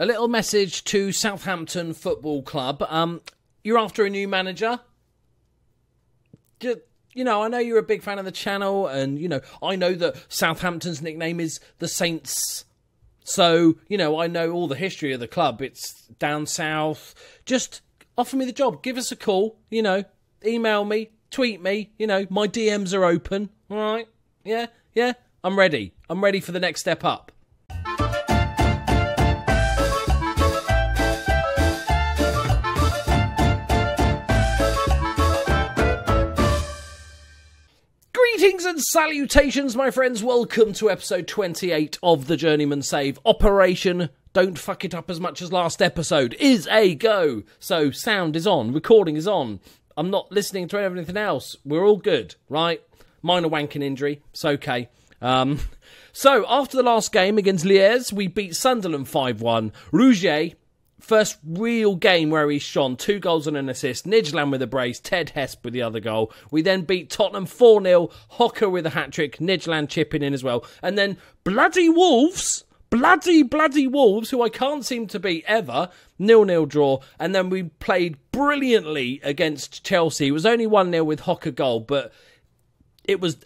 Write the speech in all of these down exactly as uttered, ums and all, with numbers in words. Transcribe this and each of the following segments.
A little message to Southampton Football Club. Um, you're after a new manager. Just, you know, I know you're a big fan of the channel, and, you know, I know that Southampton's nickname is the Saints. So, you know, I know all the history of the club. It's down south. Just offer me the job. Give us a call, you know, email me, tweet me, you know, my D Ms are open. All right? Yeah, yeah, I'm ready. I'm ready for the next step up. Greetings and salutations, my friends. Welcome to episode twenty-eight of the Journeyman Save. Operation Don't Fuck It Up As Much As Last Episode is a go. So sound is on, recording is on. I'm not listening to anything else. We're all good, right? Minor wanking injury. It's okay. Um, so after the last game against Liège, we beat Sunderland five one. Rougier, first real game where he shone. Two goals and an assist. Nijland with a brace. Ted Hesp with the other goal. We then beat Tottenham four nil. Hocker with a hat-trick. Nijland chipping in as well. And then bloody Wolves. Bloody, bloody Wolves, who I can't seem to beat ever. nil nil draw. And then we played brilliantly against Chelsea. It was only one nil with Hocker goal, but it was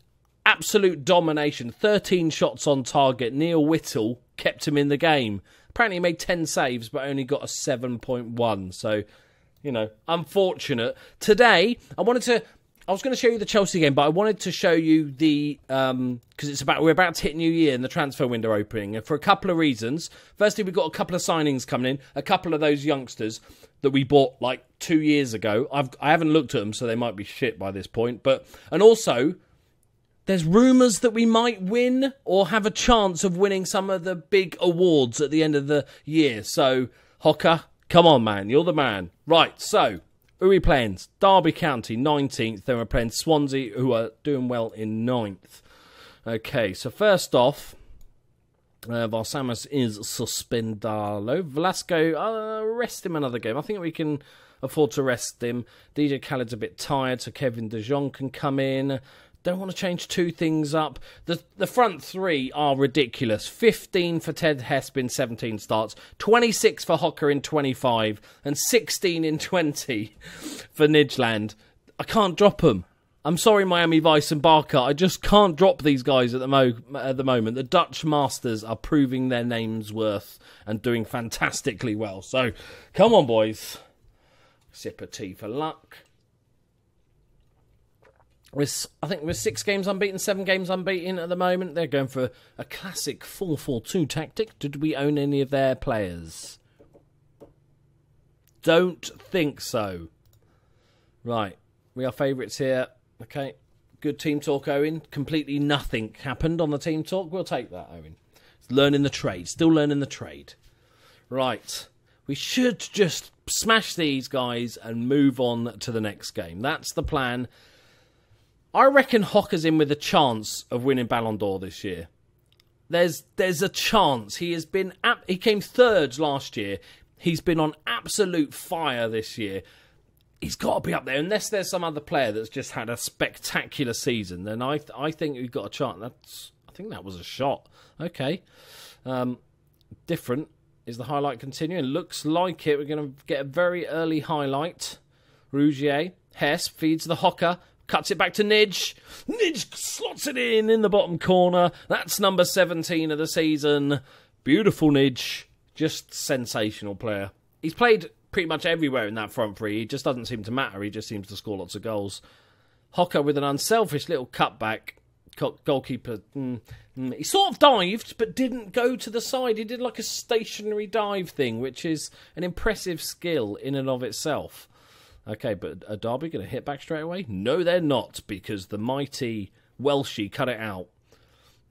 absolute domination. thirteen shots on target. Neil Whittle kept him in the game. Apparently he made ten saves, but only got a seven point one. So, you know, unfortunate. Today, I wanted to... I was going to show you the Chelsea game, but I wanted to show you the... Um, because it's about we're about to hit New Year and the transfer window opening. And for a couple of reasons. Firstly, we've got a couple of signings coming in. A couple of those youngsters that we bought, like, two years ago. I've, I haven't looked at them, so they might be shit by this point. But and also... there's rumours that we might win or have a chance of winning some of the big awards at the end of the year. So, Hocker, come on, man. You're the man. Right, so, who are we playing? Derby County, nineteenth. Then we're playing Swansea, who are doing well in ninth. Okay, so first off, uh, Valsamis is Suspendalo. Velasco, uh, rest him another game. I think we can afford to rest him. D J Khaled's a bit tired, so Kevin Dijon can come in. Don't want to change two things up. The the front three are ridiculous. fifteen for Ted Hesp in seventeen starts. twenty-six for Hocker in twenty-five. And sixteen in twenty for Nijland. I can't drop them. I'm sorry, Miami Vice and Barker. I just can't drop these guys at the, mo at the moment. The Dutch masters are proving their name's worth and doing fantastically well. So, come on, boys. Sip of tea for luck. We're, I think we're six games unbeaten, seven games unbeaten at the moment. They're going for a, a classic four four two tactic. Did we own any of their players? Don't think so. Right. We are favourites here. Okay. Good team talk, Owen. Completely nothing happened on the team talk. We'll take that, Owen. It's learning the trade. Still learning the trade. Right. We should just smash these guys and move on to the next game. That's the plan. I reckon Hocker's in with a chance of winning Ballon d'Or this year. There's there's a chance. He has been he came third last year. He's been on absolute fire this year. He's got to be up there unless there's some other player that's just had a spectacular season. Then I th I think we've got a chance. That's I think that was a shot. Okay, um, different is the highlight continuing. Looks like it. We're going to get a very early highlight. Rougier Hess feeds the Hocker. Cuts it back to Nij. Nij slots it in in the bottom corner. That's number seventeen of the season. Beautiful Nij. Just sensational player. He's played pretty much everywhere in that front three. He just doesn't seem to matter. He just seems to score lots of goals. Hocker with an unselfish little cutback. Goalkeeper. Mm, mm. He sort of dived, but didn't go to the side. He did like a stationary dive thing, which is an impressive skill in and of itself. Okay, but are Derby going to hit back straight away? No, they're not, because the mighty Welshie cut it out.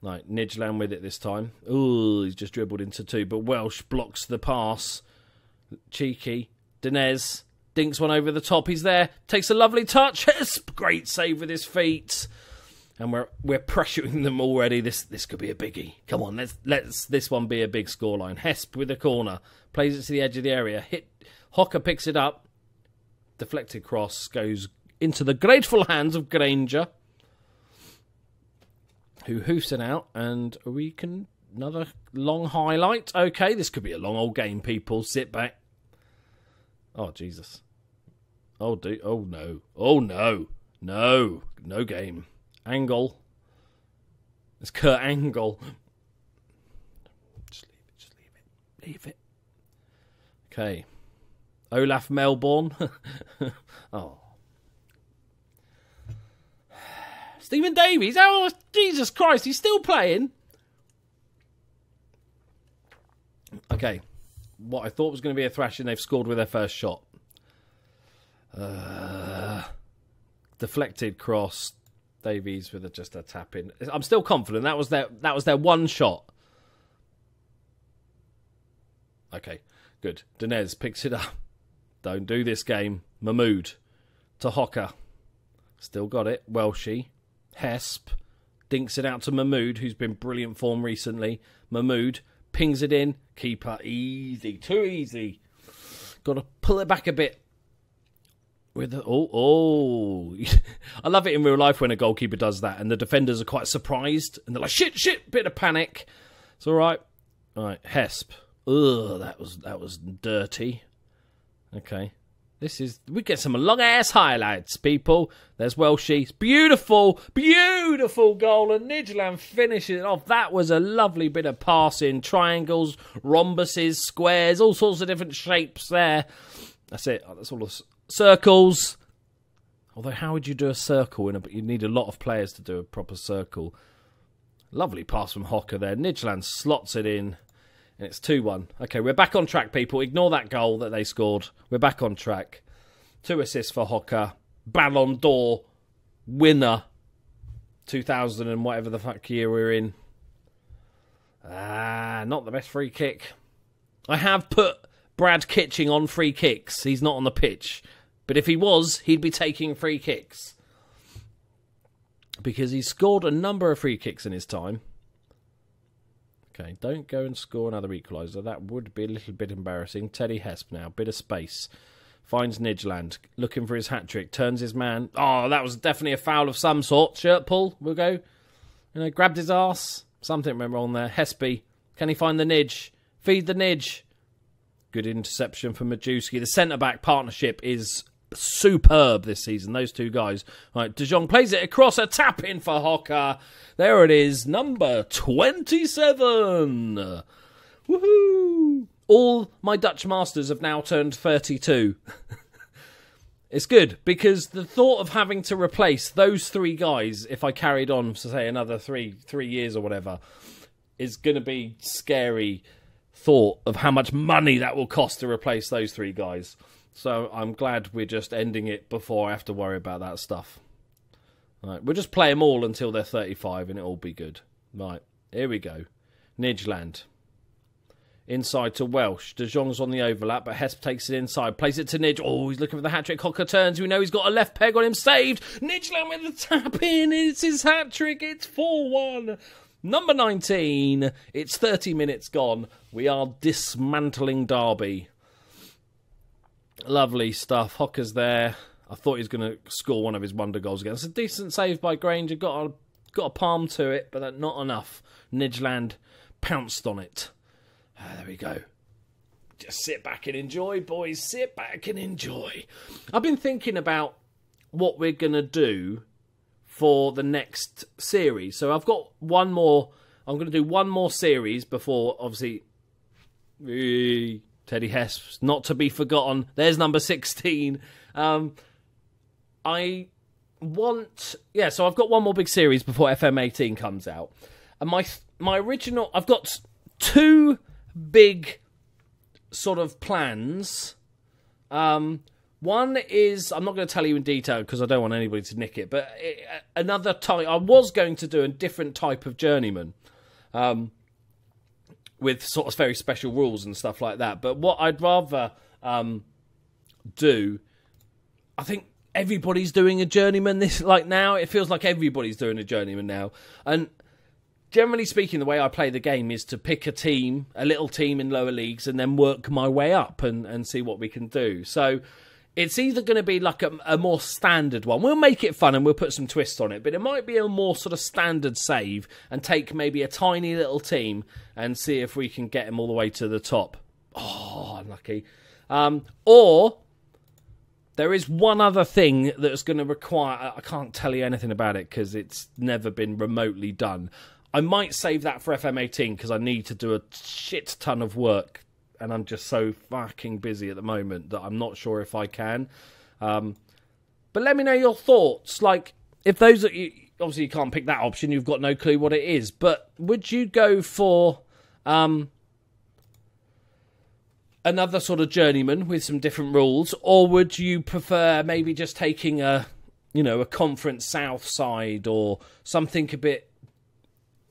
Right, Nijland with it this time. Ooh, he's just dribbled into two, but Welsh blocks the pass. Cheeky. Denez dinks one over the top. He's there. Takes a lovely touch. Great save with his feet. And we're we're pressuring them already. This this could be a biggie. Come on, let's let's this one be a big scoreline. Hesp with a corner. Plays it to the edge of the area. Hit Hocker picks it up. Deflected cross goes into the grateful hands of Granger, who hoofs it out, and we can Another long highlight. Okay, this could be a long old game, people. Sit back. Oh, Jesus. Oh, do, oh no. Oh, no. No. No game. Angle. It's Kurt Angle. Just leave it. Just leave it. Leave it. Okay. Olaf Melbourne. Oh. Stephen Davies. Oh, Jesus Christ. He's still playing. Okay. What I thought was going to be a thrashing, they've scored with their first shot. Uh, deflected cross. Davies with a, just a tap in. I'm still confident. That was their that was their one shot. Okay, good. Denez picks it up. Don't do this game. Mahmoud to Hocker. Still got it. Welshie. Hesp dinks it out to Mahmoud, who's been brilliant form recently. Mahmoud pings it in. Keeper easy. Too easy. Got to pull it back a bit. With the, oh, oh. I love it in real life when a goalkeeper does that and the defenders are quite surprised and they're like, shit, shit, bit of panic. It's all right. All right, Hesp. Ugh, that was, that was dirty. Okay. This is, we get some long-ass highlights, people. There's Welshie. Beautiful, beautiful goal. And Nijland finishes it off. That was a lovely bit of passing. Triangles, rhombuses, squares, all sorts of different shapes there. That's it. Oh, that's all the circles. Although, how would you do a circle? In a, you'd need a lot of players to do a proper circle. Lovely pass from Hocker there. Nijland slots it in. And it's two one. Okay, we're back on track, people. Ignore that goal that they scored. We're back on track. Two assists for Hocker. Ballon d'Or winner. two thousand and whatever the fuck year we're in. Ah, not the best free kick. I have put Brad Kitching on free kicks. He's not on the pitch. But if he was, he'd be taking free kicks. Because he's scored a number of free kicks in his time. Okay, don't go and score another equaliser. That would be a little bit embarrassing. Teddy Hesp now, bit of space. Finds Nijland, looking for his hat-trick. Turns his man. Oh, that was definitely a foul of some sort. Shirt pull, we'll go. You know, grabbed his arse. Something went wrong there. Hespy, can he find the Nij? Feed the Nij. Good interception from Majewski. The centre-back partnership is superb this season. Those two guys. All right, De Jong plays it across. A tap-in for Hocker. There it is. Number twenty-seven. Woohoo! All my Dutch masters have now turned thirty-two. It's good because the thought of having to replace those three guys if I carried on for, say, another three, three years or whatever is going to be scary thought of how much money that will cost to replace those three guys. So I'm glad we're just ending it before I have to worry about that stuff. Right, we'll just play them all until they're thirty-five and it'll be good. Right, here we go. Nijland. Inside to Welsh. De Jong's on the overlap, but Hesp takes it inside. Plays it to Nij. Oh, he's looking for the hat-trick. Hocker turns. We know he's got a left peg on him. Saved. Nijland with the tap-in. It's his hat-trick. It's four one. Number nineteen. It's thirty minutes gone. We are dismantling Derby. Lovely stuff. Hocker's there. I thought he was going to score one of his wonder goals again. It's a decent save by Granger. Got a, got a palm to it, but that, not enough. Nijland pounced on it. Ah, there we go. Just sit back and enjoy, boys. Sit back and enjoy. I've been thinking about what we're going to do for the next series. So I've got one more. I'm going to do one more series before, obviously, Teddy Hesp, not to be forgotten. There's number sixteen. Um, I want... Yeah, so I've got one more big series before F M eighteen comes out. And my, my original... I've got two big sort of plans. Um... One is, I'm not going to tell you in detail because I don't want anybody to nick it, but it, another type, I was going to do a different type of journeyman um, with sort of very special rules and stuff like that. But what I'd rather um, do, I think everybody's doing a journeyman this like now. It feels like everybody's doing a journeyman now. And generally speaking, the way I play the game is to pick a team, a little team in lower leagues, and then work my way up and, and see what we can do. So... It's either going to be like a, a more standard one. We'll make it fun and we'll put some twists on it, but it might be a more sort of standard save and take maybe a tiny little team and see if we can get them all the way to the top. Oh, unlucky. Um, or there is one other thing that's going to require... I can't tell you anything about it because it's never been remotely done. I might save that for F M eighteen because I need to do a shit ton of work. And I'm just so fucking busy at the moment that I'm not sure if I can. Um, but let me know your thoughts. Like, if those... Are, you, obviously, you can't pick that option. You've got no clue what it is. But would you go for um, another sort of journeyman with some different rules? Or would you prefer maybe just taking a, you know, a Conference South side or something a bit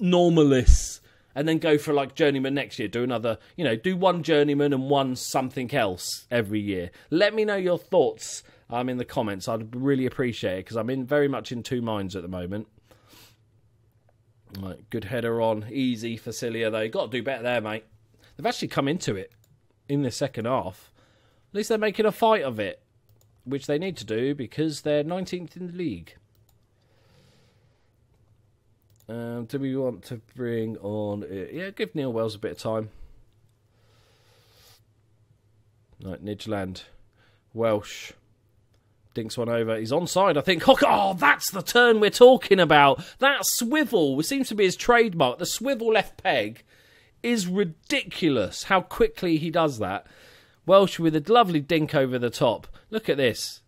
normalist? And then go for like journeyman next year. Do another, you know, do one journeyman and one something else every year. Let me know your thoughts um, in the comments. I'd really appreciate it because I'm in very much in two minds at the moment. Right, good header on. Easy for Cilia though. You've got to do better there, mate. They've actually come into it in the second half. At least they're making a fight of it, which they need to do because they're nineteenth in the league. Um, do we want to bring on... Uh, yeah, give Neil Wells a bit of time. Right, Nijland. Welsh. Dinks one over. He's onside, I think. Hocker. Oh, that's the turn we're talking about. That swivel, which seems to be his trademark. The swivel left peg is ridiculous how quickly he does that. Welsh with a lovely dink over the top. Look at this.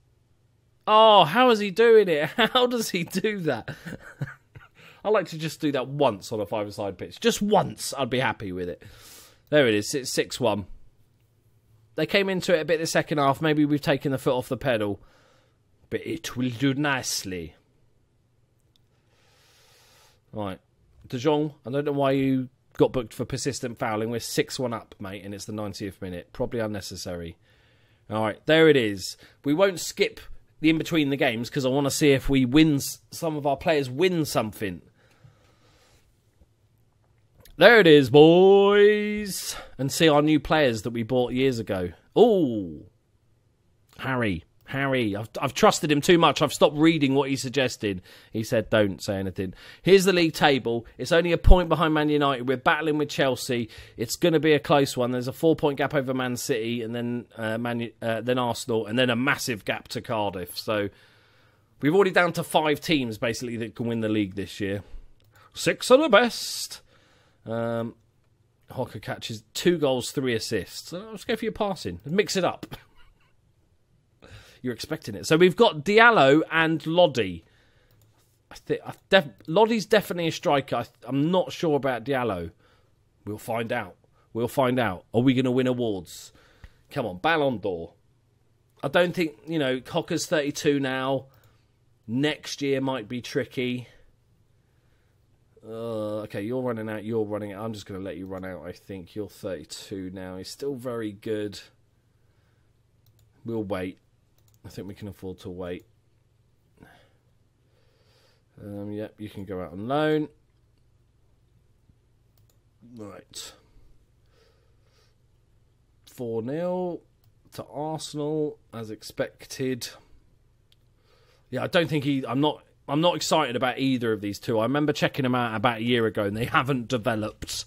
Oh, how is he doing it? How does he do that? I like to just do that once on a five-a-side pitch. Just once, I'd be happy with it. There it is, it's six one. They came into it a bit the second half. Maybe we've taken the foot off the pedal. But it will do nicely. Right. De Jong, I don't know why you got booked for persistent fouling. We're six one up, mate, and it's the ninetieth minute. Probably unnecessary. All right, there it is. We won't skip the in-between the games because I want to see if we win. Some of our players win something. There it is, boys. And see our new players that we bought years ago. Oh, Harry. Harry. I've, I've trusted him too much. I've stopped reading what he suggested. He said, don't say anything. Here's the league table. It's only a point behind Man United. We're battling with Chelsea. It's going to be a close one. There's a four-point gap over Man City and then uh, Man, uh, then Arsenal and then a massive gap to Cardiff. So we've already down to five teams, basically, that can win the league this year. Six are the best. Um... Hocker catches two goals, three assists. Let's go for your passing. Mix it up. You're expecting it. So we've got Diallo and Loddy. I think def Loddy's definitely a striker. I I'm not sure about Diallo. We'll find out. We'll find out. Are we going to win awards? Come on, Ballon d'Or. I don't think, you know, Hocker's thirty-two now. Next year might be tricky. Uh, okay, you're running out. You're running out. I'm just going to let you run out, I think. You're thirty-two now. He's still very good. We'll wait. I think we can afford to wait. Um, yep, you can go out on loan. Right. four nil to Arsenal, as expected. Yeah, I don't think he... I'm not, I'm not excited about either of these two. I remember checking them out about a year ago, and they haven't developed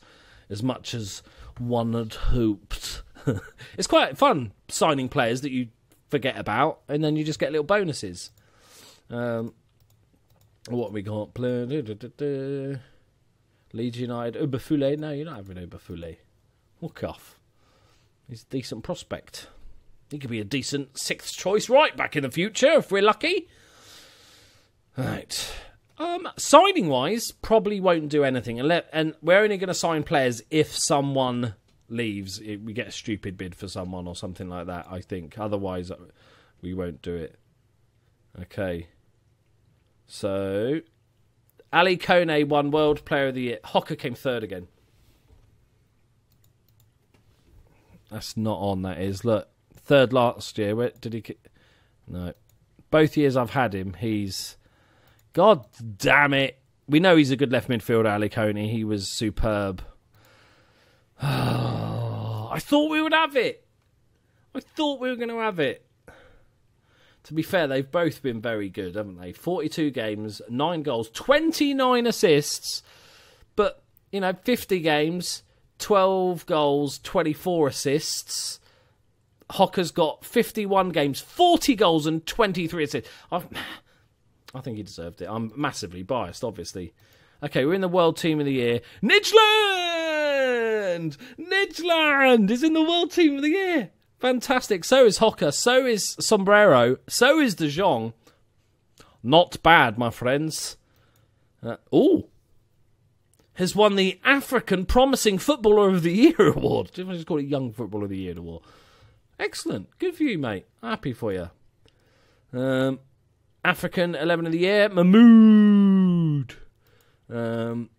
as much as one had hoped. It's quite fun signing players that you... forget about, and then you just get little bonuses. Um, what we got? Leeds United. Oberfule. No, you're not having Oberfule. Walk off. He's a decent prospect. He could be a decent sixth choice right back in the future if we're lucky. Right. Um, signing wise, probably won't do anything. And, let, and we're only going to sign players if someone leaves, it, we get a stupid bid for someone or something like that, I think. Otherwise, we won't do it. Okay. So, Ali Kone won World Player of the Year. Hocker came third again. That's not on, that is. Look, third last year. Where did he... No. Both years I've had him, he's... God damn it. We know he's a good left midfielder, Ali Kone. He was superb. I thought we would have it. I thought we were going to have it. to be fair, they've both been very good, haven't they? forty-two games, nine goals, twenty-nine assists. But, you know, fifty games, twelve goals, twenty-four assists. Hocker's got fifty-one games, forty goals and twenty-three assists. I've, I think he deserved it. I'm massively biased, obviously. Okay, we're in the World Team of the Year. Nijland! Nijland is in the World Team of the Year. Fantastic. So is Hocker. So is Sombrero. So is De Jong. Not bad, my friends. Uh, oh, has won the African Promising Footballer of the Year award. Do you want to just call it Young Footballer of the Year award? Excellent. Good for you, mate. Happy for you. Um, African eleven of the Year. Mahmoud. Um,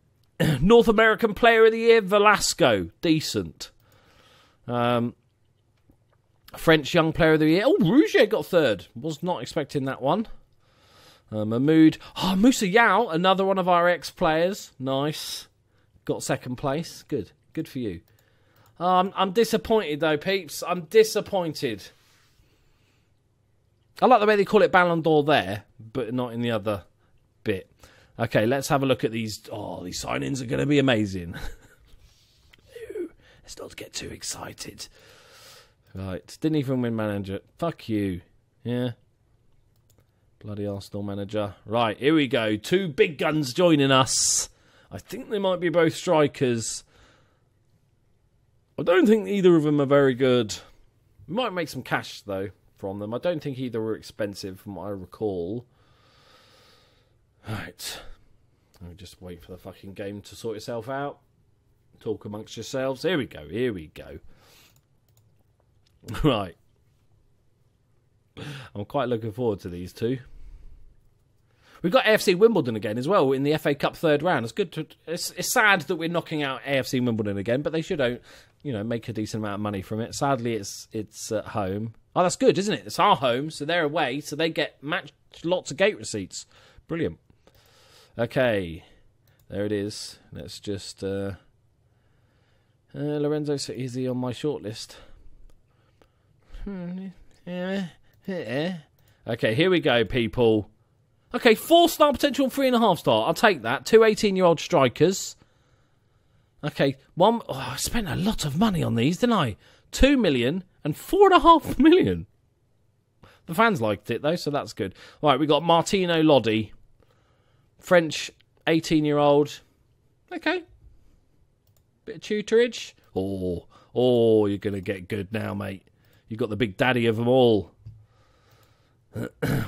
North American Player of the Year. Velasco. Decent. Um... French Young Player of the Year. Oh, Rougier got third. Was not expecting that one. Uh, Mahmoud. Oh, Moussa Yao, another one of our ex-players. Nice. Got second place. Good. Good for you. Um, I'm disappointed, though, peeps. I'm disappointed. I like the way they call it Ballon d'Or there, but not in the other bit. Okay, let's have a look at these. Oh, these signings are going to be amazing. No, let's not get too excited. Right, didn't even win manager. Fuck you. Yeah. Bloody Arsenal manager. Right, here we go. Two big guns joining us. I think they might be both strikers. I don't think either of them are very good. We might make some cash, though, from them. I don't think either were expensive, from what I recall. Right. I'll just wait for the fucking game to sort itself out. Talk amongst yourselves. Here we go. Here we go. Right. I'm quite looking forward to these two. We've got A F C Wimbledon again as well in the F A Cup third round. It's good to, it's, it's sad that we're knocking out A F C Wimbledon again, but they should, you know, make a decent amount of money from it. Sadly, it's it's at home. Oh, that's good, isn't it? It's our home, so they're away, so they get match lots of gate receipts. Brilliant. Okay. There it is. Let's just uh, uh Lorenzo, so is he on my shortlist? Okay, here we go, people. Okay, four-star potential and three and a half star. I'll take that. Two eighteen-year-old strikers. Okay, one... Oh, I spent a lot of money on these, didn't I? Two million and four and a half million. The fans liked it, though, so that's good. All right, we got Martino Loddy. French eighteen-year-old. Okay. Bit of tutorage. Oh, oh, you're going to get good now, mate. You've got the big daddy of them all.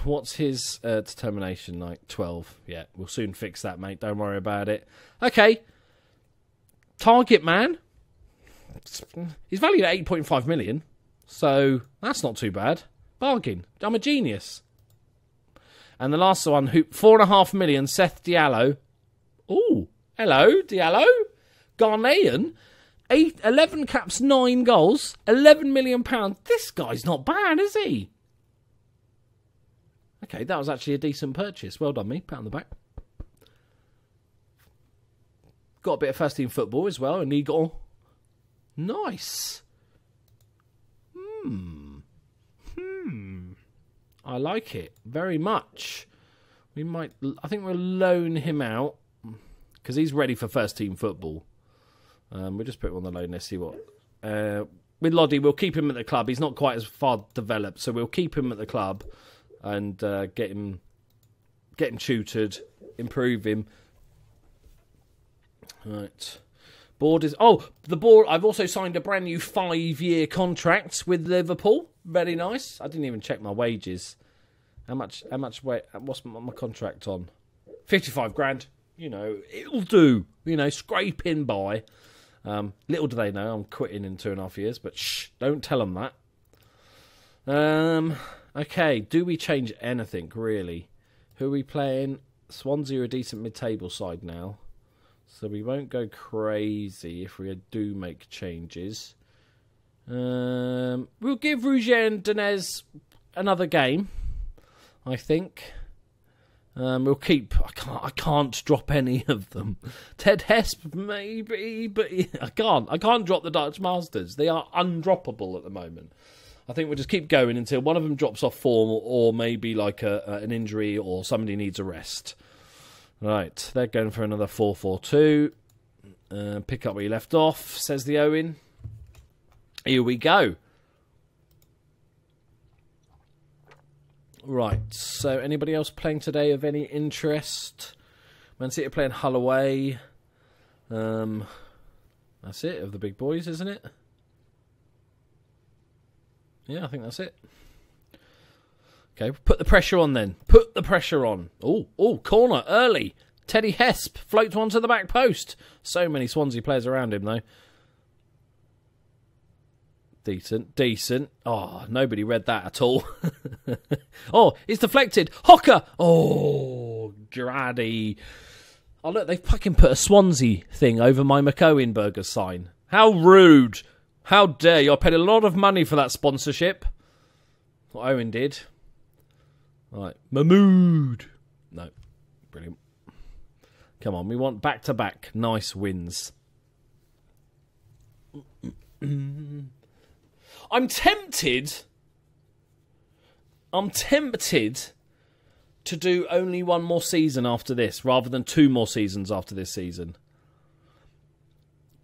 What's his uh, determination like? twelve. Yeah, we'll soon fix that, mate. Don't worry about it. Okay. Target man. He's valued at eight point five million. So that's not too bad. Bargain. I'm a genius. And the last one, who four point five million, Seth Diallo. Ooh. Hello, Diallo. Ghanaian. Eight, eleven caps, nine goals, eleven million pounds. This guy's not bad, is he? Okay, that was actually a decent purchase. Well done, me. Pat on the back. Got a bit of first-team football as well. And he got... Nice. Hmm. Hmm. I like it very much. We might... I think we'll loan him out because he's ready for first-team football. Um, we'll just put him on the loan list, see what... Uh, with Loddy, we'll keep him at the club. He's not quite as far developed, so we'll keep him at the club and uh, get him get him tutored, improve him. Right. Board is... Oh, the board... I've also signed a brand new five-year contract with Liverpool. Very nice. I didn't even check my wages. How much... How much... Wait, what's my contract on? fifty-five grand. You know, it'll do. You know, scraping by... Um, little do they know I'm quitting in two and a half years, but shh, don't tell them that. Um, okay, do we change anything, really? Who are we playing? Swansea are a decent mid-table side now, so we won't go crazy if we do make changes. Um, we'll give Rougier and Denez another game, I think. Um, we'll keep... I can't, I can't drop any of them. Ted Hesp, maybe, but I can't. I can't drop the Dutch Masters. They are undroppable at the moment. I think we'll just keep going until one of them drops off form, or, or maybe like a, a, an injury, or somebody needs a rest. Right, they're going for another four four two. Uh, pick up where you left off, says the Owen. Here we go. Right, so anybody else playing today of any interest? Man City playing Hull away. Um, that's it of the big boys, isn't it? Yeah, I think that's it. Okay, put the pressure on then. Put the pressure on. Oh, oh, corner early. Ted Hesp floats one to the back post. So many Swansea players around him, though. Decent, decent. Oh, nobody read that at all. Oh, it's deflected. Hocker. Oh, Girardi. Oh, look, they've fucking put a Swansea thing over my McOwenberger sign. How rude. How dare you. I paid a lot of money for that sponsorship. What Owen did. Right, Mahmoud. No, brilliant. Come on, we want back-to-back nice wins. I'm tempted. I'm tempted to do only one more season after this, rather than two more seasons after this season.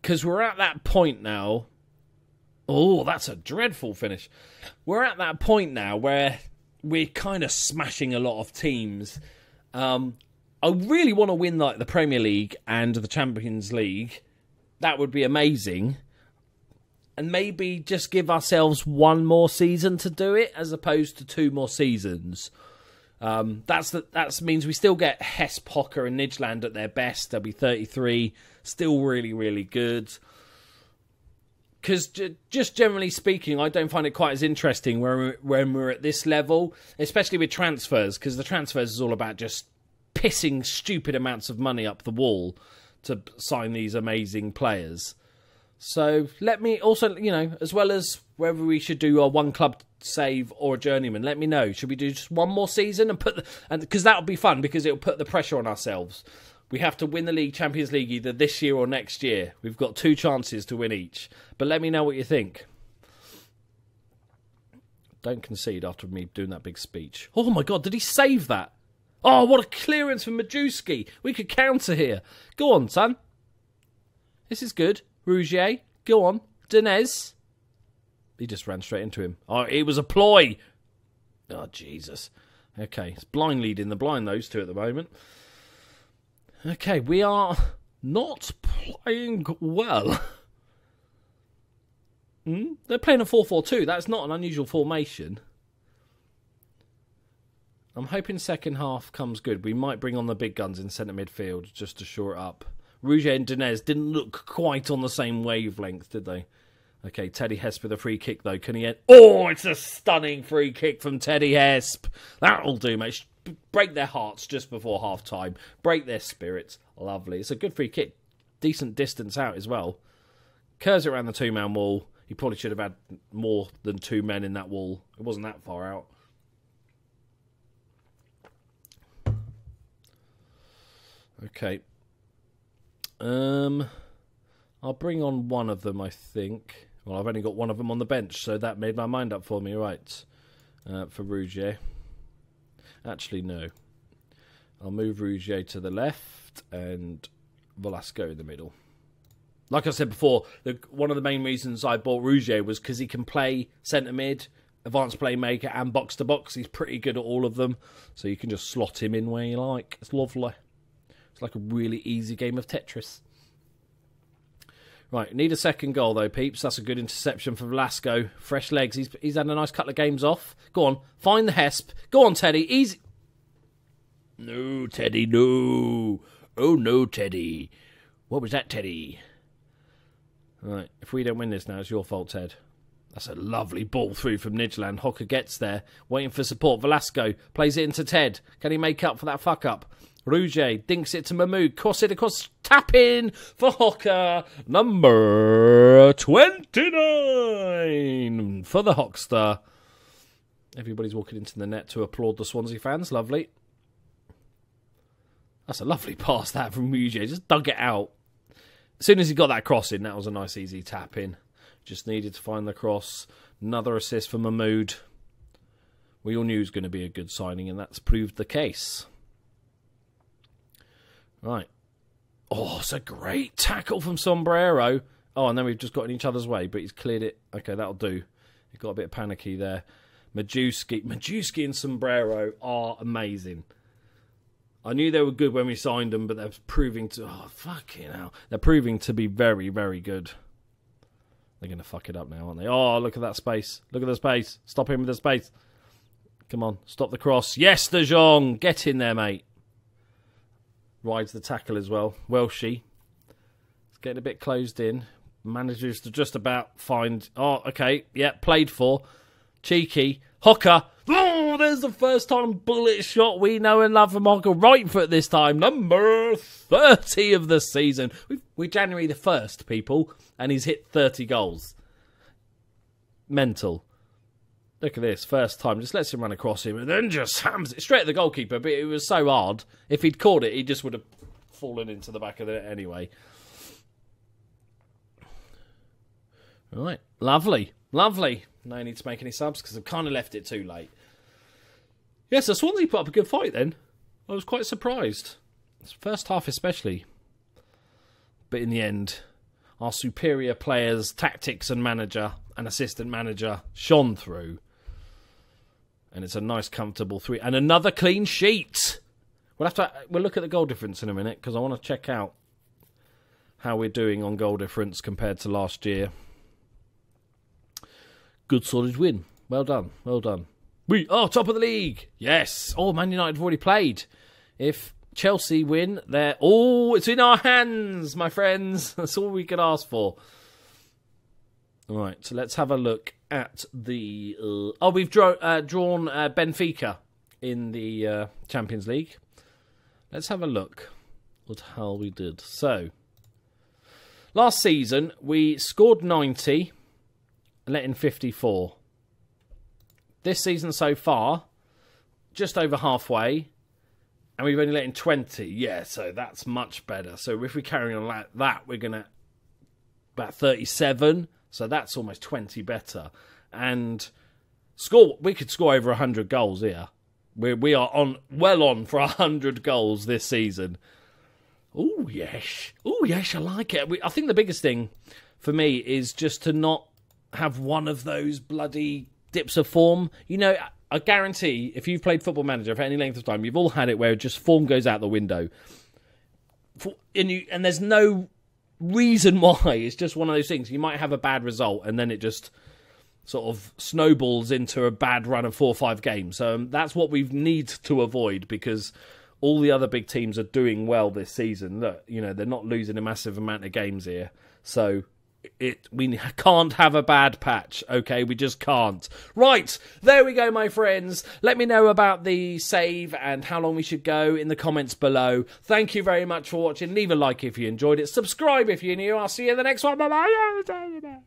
Because we're at that point now. Oh, that's a dreadful finish. We're at that point now where we're kind of smashing a lot of teams. Um, I really want to win like the Premier League and the Champions League. That would be amazing. And maybe just give ourselves one more season to do it, as opposed to two more seasons. Um, that's the, that means we still get Hesp, Hocker and Nijland at their best. They'll be thirty-three. Still really, really good. Because just generally speaking, I don't find it quite as interesting when we're at this level, especially with transfers, because the transfers is all about just pissing stupid amounts of money up the wall to sign these amazing players. So let me also, you know, as well as whether we should do a one club save or a journeyman, let me know. Should we do just one more season and put the, and because that'll be fun, because it'll put the pressure on ourselves. We have to win the league, Champions League, either this year or next year. We've got two chances to win each. But let me know what you think. Don't concede after me doing that big speech. Oh my God, did he save that? Oh, what a clearance from Majewski. We could counter here. Go on, son. This is good. Rougier, go on. Denez. He just ran straight into him. Oh, it was a ploy. Oh, Jesus. Okay, it's blind leading the blind, those two at the moment. Okay, we are not playing well. Hmm? They're playing a four four two. That's not an unusual formation. I'm hoping second half comes good. We might bring on the big guns in centre midfield just to shore it up. Rougier and Denez didn't look quite on the same wavelength, did they? Okay, Teddy Hesp with a free kick, though. Can he end? Oh, it's a stunning free kick from Teddy Hesp. That'll do, mate. Break their hearts just before half-time. Break their spirits. Lovely. It's a good free kick. Decent distance out as well. Curves it around the two-man wall. He probably should have had more than two men in that wall. It wasn't that far out. Okay. Um, I'll bring on one of them, I think. Well, I've only got one of them on the bench, so that made my mind up for me. Right. Uh, for Rougier. Actually, no. I'll move Rougier to the left and Velasco in the middle. Like I said before, the, one of the main reasons I bought Rougier was because he can play centre-mid, advanced playmaker and box-to-box. He's pretty good at all of them. So you can just slot him in where you like. It's lovely. It's like a really easy game of Tetris. Right, need a second goal though, peeps. That's a good interception from Velasco. Fresh legs. He's he's had a nice couple of games off. Go on, find the Hesp. Go on, Teddy. Easy. No, Teddy, no. Oh no, Teddy. What was that, Teddy? Right, if we don't win this now, it's your fault, Ted. That's a lovely ball through from Nijland. Hocker gets there, waiting for support. Velasco plays it into Ted. Can he make up for that fuck up? Rougier dinks it to Mahmoud. Cross it across. Tap in for Hocker. Number twenty-nine for the Hockster. Everybody's walking into the net to applaud the Swansea fans. Lovely. That's a lovely pass that from Rougier. Just dug it out. As soon as he got that cross in, that was a nice easy tap in. Just needed to find the cross. Another assist for Mahmoud. We all knew he was going to be a good signing, and that's proved the case. Right. Oh, it's a great tackle from Sombrero. Oh, and then we've just got in each other's way, but he's cleared it. Okay, that'll do. He got a bit panicky there. Majewski. Majewski and Sombrero are amazing. I knew they were good when we signed them, but they're proving to... Oh, fucking hell. They're proving to be very, very good. They're going to fuck it up now, aren't they? Oh, look at that space. Look at the space. Stop him with the space. Come on. Stop the cross. Yes, De Jong. Get in there, mate. Rides the tackle as well. Welshie. It's getting a bit closed in. Manages to just about find... Oh, okay. Yeah, played for. Cheeky. Hocker. Oh, there's the first time bullet shot we know and love from Hocker. Right foot this time. Number thirty of the season. We're January the first, people. And he's hit thirty goals. Mental. Look at this. First time. Just lets him run across him. And then just hams it straight at the goalkeeper. But it was so hard. If he'd caught it, he just would have fallen into the back of the net anyway. Right. Lovely. Lovely. No need to make any subs because I've kind of left it too late. Yeah, so Swansea put up a good fight then. I was quite surprised. First half especially. But in the end, our superior players, tactics and manager and assistant manager shone through. And it's a nice comfortable three. And another clean sheet. We'll have to we'll look at the goal difference in a minute because I want to check out how we're doing on goal difference compared to last year. Good solid win. Well done. Well done. We are top of the league. Yes. Oh, Man United have already played. If Chelsea win, they're... Oh, it's in our hands, my friends. That's all we could ask for. All right, so let's have a look at the... Uh, oh, we've draw, uh, drawn uh, Benfica in the uh, Champions League. Let's have a look at how we did. So, last season, we scored ninety... letting fifty-four. This season so far, just over halfway, and we've only let in twenty. Yeah, so that's much better. So if we carry on like that, we're going to about thirty-seven. So that's almost twenty better. And score, we could score over one hundred goals here. We we are on well on for one hundred goals this season. Oh, yes. Oh, yes, I like it. We, I think the biggest thing for me is just to not have one of those bloody dips of form. You know, I guarantee if you've played Football Manager for any length of time, you've all had it where just form goes out the window. For, and, you, and there's no reason why. It's just one of those things. You might have a bad result and then it just sort of snowballs into a bad run of four or five games. So um, that's what we need to avoid because all the other big teams are doing well this season. Look, you know, they're not losing a massive amount of games here. So... It we can't have a bad patch, okay? We just can't. Right, there we go, my friends. Let me know about the save and how long we should go in the comments below. Thank you very much for watching. Leave a like if you enjoyed it. Subscribe if you're new. I'll see you in the next one. Bye-bye.